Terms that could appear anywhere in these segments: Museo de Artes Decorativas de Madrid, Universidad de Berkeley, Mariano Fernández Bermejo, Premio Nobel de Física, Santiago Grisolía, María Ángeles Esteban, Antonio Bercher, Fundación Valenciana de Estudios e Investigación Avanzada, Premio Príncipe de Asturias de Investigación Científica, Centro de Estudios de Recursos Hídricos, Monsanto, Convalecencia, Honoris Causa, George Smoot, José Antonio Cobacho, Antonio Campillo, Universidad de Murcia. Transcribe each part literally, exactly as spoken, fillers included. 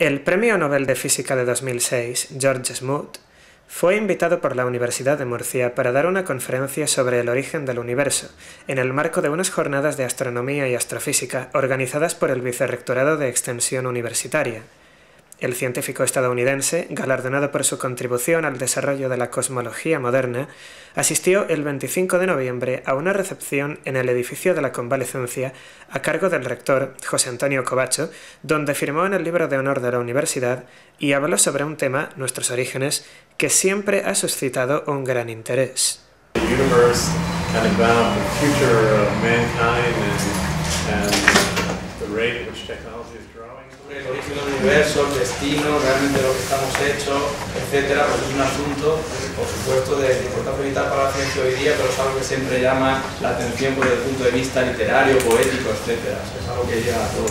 El Premio Nobel de Física de dos mil seis, George Smoot, fue invitado por la Universidad de Murcia para dar una conferencia sobre el origen del universo, en el marco de unas jornadas de astronomía y astrofísica organizadas por el Vicerrectorado de Extensión Universitaria. El científico estadounidense, galardonado por su contribución al desarrollo de la cosmología moderna, asistió el veinticinco de noviembre a una recepción en el edificio de la Convalecencia a cargo del rector José Antonio Cobacho, donde firmó en el libro de honor de la universidad y habló sobre un tema, nuestros orígenes, que siempre ha suscitado un gran interés. El origen del universo, el destino, realmente lo que estamos hechos, etcétera, pues es un asunto, por supuesto, de importancia vital para la ciencia hoy día, pero es algo que siempre llama la atención desde el punto de vista literario, poético, etcétera. Es algo que llega a todos.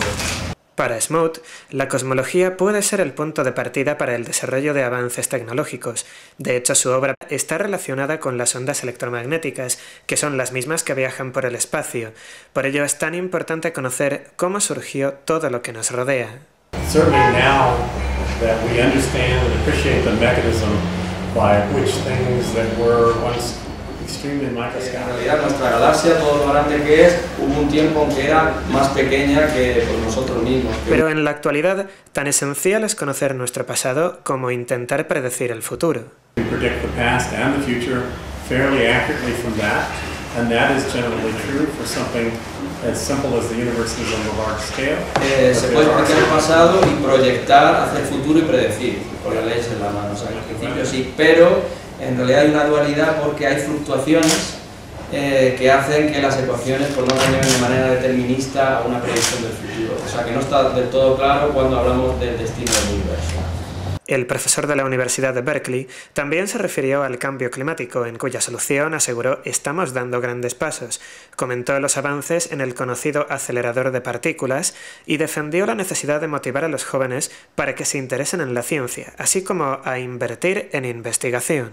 Para Smoot, la cosmología puede ser el punto de partida para el desarrollo de avances tecnológicos. De hecho, su obra está relacionada con las ondas electromagnéticas, que son las mismas que viajan por el espacio. Por ello es tan importante conocer cómo surgió todo lo que nos rodea. Certainly now that we understand and appreciate the mechanism by which things that were once extremely microscopic. En realidad nuestra galaxia, todo lo grande que es, hubo un tiempo en que era más pequeña que pues, nosotros mismos. Pero en la actualidad, tan esencial es conocer nuestro pasado como intentar predecir el futuro. We predict the past and the future fairly accurately from that, and that is generally true for something as simple as the universe is on a large scale. Eh, se puede explicar el pasado y proyectar hacia el futuro y predecir, con las leyes en la mano. O sea, en principio sí, pero en realidad hay una dualidad porque hay fluctuaciones eh, que hacen que las ecuaciones por no tener de manera determinista a una predicción del futuro. O sea, que no está del todo claro cuando hablamos del destino del universo. El profesor de la Universidad de Berkeley también se refirió al cambio climático, en cuya solución aseguró estamos dando grandes pasos, comentó los avances en el conocido acelerador de partículas y defendió la necesidad de motivar a los jóvenes para que se interesen en la ciencia, así como a invertir en investigación.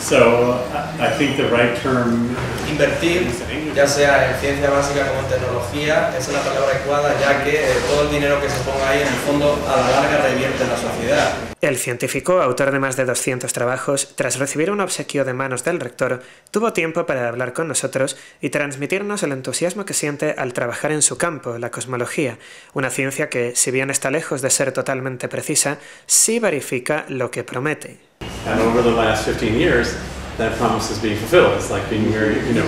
So, I think the right term... Invertir, ya sea en ciencia básica como en tecnología, es la palabra adecuada, ya que todo el dinero que se ponga ahí en el fondo a la larga revierte en la sociedad. El científico, autor de más de doscientos trabajos, tras recibir un obsequio de manos del rector, tuvo tiempo para hablar con nosotros y transmitirnos el entusiasmo que siente al trabajar en su campo, la cosmología, una ciencia que, si bien está lejos de ser totalmente precisa, sí verifica lo que promete. And over the last fifteen years, that promise is being fulfilled. It's like being very, you know.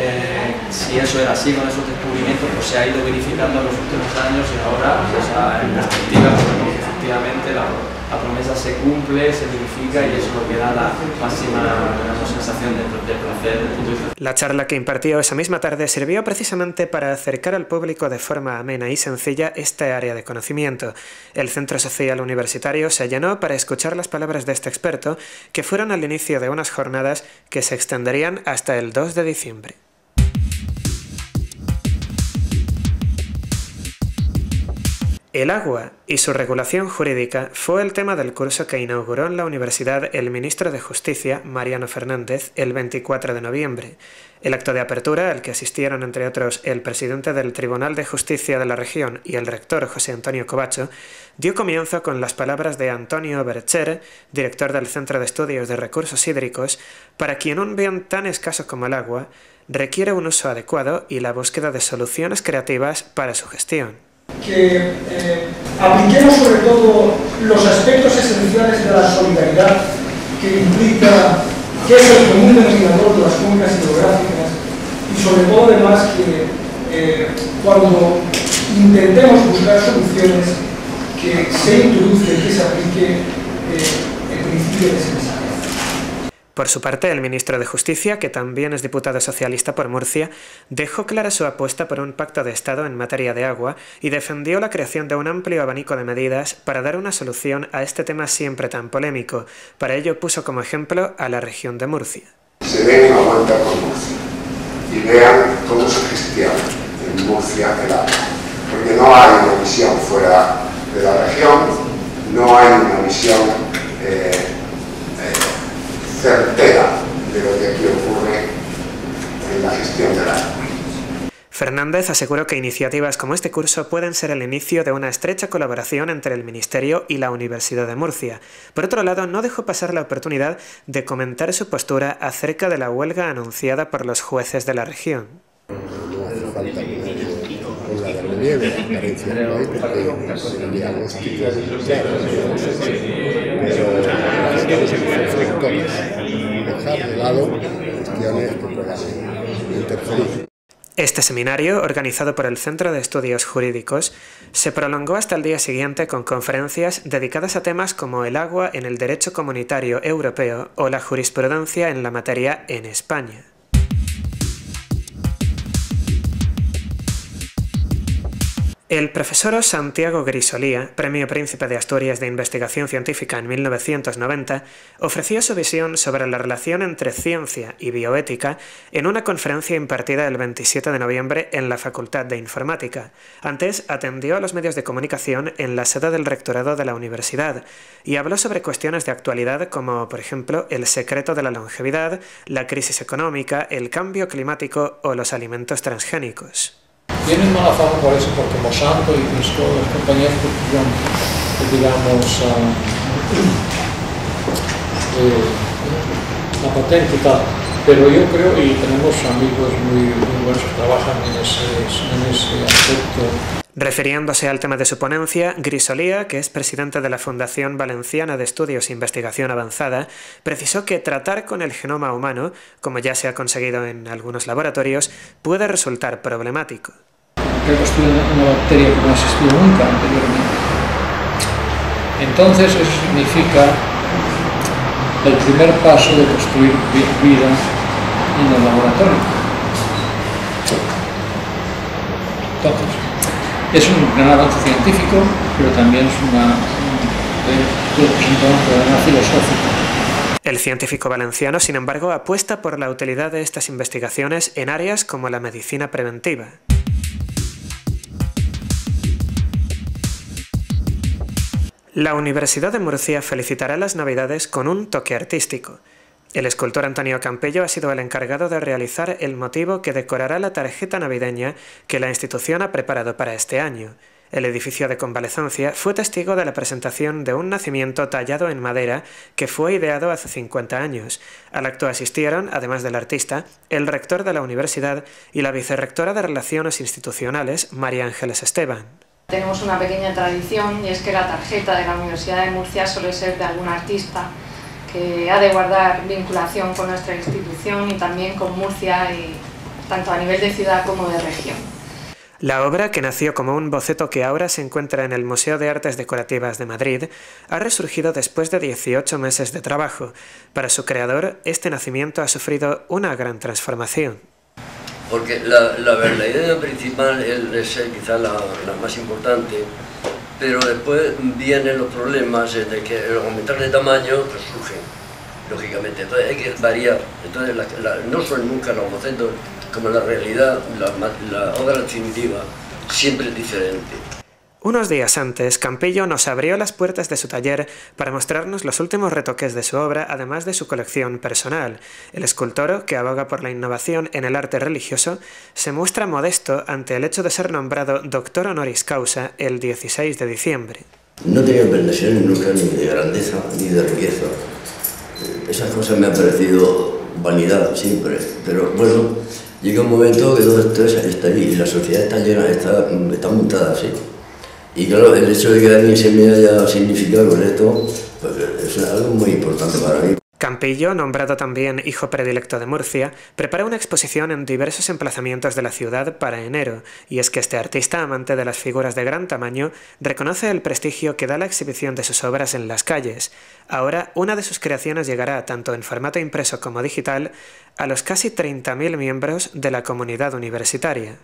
Eh, si eso era así con esos descubrimientos, pues se ha ido verificando en los últimos años y ahora, pues, en perspectiva, pues, efectivamente la, la promesa se cumple, se verifica y eso es lo que da la máxima la sensación de, de placer. La charla que impartió esa misma tarde sirvió precisamente para acercar al público de forma amena y sencilla esta área de conocimiento. El Centro Social Universitario se llenó para escuchar las palabras de este experto, que fueron al inicio de unas jornadas que se extenderían hasta el dos de diciembre. El agua y su regulación jurídica fue el tema del curso que inauguró en la universidad el ministro de Justicia, Mariano Fernández, el veinticuatro de noviembre. El acto de apertura, al que asistieron entre otros el presidente del Tribunal de Justicia de la región y el rector José Antonio Cobacho, dio comienzo con las palabras de Antonio Bercher, director del Centro de Estudios de Recursos Hídricos, para quien un bien tan escaso como el agua requiere un uso adecuado y la búsqueda de soluciones creativas para su gestión. Que eh, apliquemos sobre todo los aspectos esenciales de la solidaridad que implica que es el común denominador de las cuencas hidrográficas y sobre todo además que eh, cuando intentemos buscar soluciones que se introduzca y que se aplique eh, el principio de sensibilidad. Por su parte, el ministro de Justicia, que también es diputado socialista por Murcia, dejó clara su apuesta por un pacto de Estado en materia de agua y defendió la creación de un amplio abanico de medidas para dar una solución a este tema siempre tan polémico. Para ello puso como ejemplo a la región de Murcia. Se den una vuelta por Murcia y vean cómo se gestiona en Murcia el agua, porque no hay una visión fuera de la región, no hay una visión... Eh, eh, certera de lo que aquí ocurre en la gestión del agua. Fernández aseguró que iniciativas como este curso pueden ser el inicio de una estrecha colaboración entre el Ministerio y la Universidad de Murcia. Por otro lado, no dejó pasar la oportunidad de comentar su postura acerca de la huelga anunciada por los jueces de la región. Este seminario, organizado por el Centro de Estudios Jurídicos, se prolongó hasta el día siguiente con conferencias dedicadas a temas como el agua en el derecho comunitario europeo o la jurisprudencia en la materia en España. El profesor Santiago Grisolía, Premio Príncipe de Asturias de Investigación Científica en mil novecientos noventa, ofreció su visión sobre la relación entre ciencia y bioética en una conferencia impartida el veintisiete de noviembre en la Facultad de Informática. Antes atendió a los medios de comunicación en la sede del rectorado de la universidad y habló sobre cuestiones de actualidad como, por ejemplo, el secreto de la longevidad, la crisis económica, el cambio climático o los alimentos transgénicos. Tienen mala fama por eso, porque Monsanto y las compañías que cultivan, digamos, uh, eh, la patente y tal, pero yo creo, y tenemos amigos muy, muy buenos que trabajan en ese, en ese aspecto. Refiriéndose al tema de su ponencia, Grisolía, que es presidente de la Fundación Valenciana de Estudios e Investigación Avanzada, precisó que tratar con el genoma humano, como ya se ha conseguido en algunos laboratorios, puede resultar problemático. Reconstruir una bacteria que no ha existido nunca anteriormente. Entonces, eso significa el primer paso de construir vida en el laboratorio. Entonces, es un gran avance científico, pero también es una, un problema filosófico. El científico valenciano, sin embargo, apuesta por la utilidad de estas investigaciones en áreas como la medicina preventiva. La Universidad de Murcia felicitará las Navidades con un toque artístico. El escultor Antonio Campillo ha sido el encargado de realizar el motivo que decorará la tarjeta navideña que la institución ha preparado para este año. El edificio de Convalecencia fue testigo de la presentación de un nacimiento tallado en madera que fue ideado hace cincuenta años. Al acto asistieron, además del artista, el rector de la universidad y la vicerrectora de Relaciones Institucionales, María Ángeles Esteban. Tenemos una pequeña tradición y es que la tarjeta de la Universidad de Murcia suele ser de algún artista que ha de guardar vinculación con nuestra institución y también con Murcia, y tanto a nivel de ciudad como de región. La obra, que nació como un boceto que ahora se encuentra en el Museo de Artes Decorativas de Madrid, ha resurgido después de dieciocho meses de trabajo. Para su creador, este nacimiento ha sufrido una gran transformación. Porque la, la, la idea principal es, es quizá la, la más importante, pero después vienen los problemas de que al aumentar de tamaño pues surgen, lógicamente. Entonces hay que variar. Entonces la, la, no son nunca los bocetos como la realidad, la, la obra definitiva siempre es diferente. Unos días antes, Campillo nos abrió las puertas de su taller para mostrarnos los últimos retoques de su obra, además de su colección personal. El escultor, que aboga por la innovación en el arte religioso, se muestra modesto ante el hecho de ser nombrado doctor honoris causa el dieciséis de diciembre. No tenía pretensiones nunca ni de grandeza ni de riqueza. Esas cosas me han parecido vanidad siempre, pero bueno, llega un momento que todo esto está allí y la sociedad está llena, está, está montada así. Y claro, el hecho de que alguien se me haya significado con esto, pues es algo muy importante para mí. Campillo, nombrado también hijo predilecto de Murcia, prepara una exposición en diversos emplazamientos de la ciudad para enero, y es que este artista, amante de las figuras de gran tamaño, reconoce el prestigio que da la exhibición de sus obras en las calles. Ahora, una de sus creaciones llegará, tanto en formato impreso como digital, a los casi treinta mil miembros de la comunidad universitaria.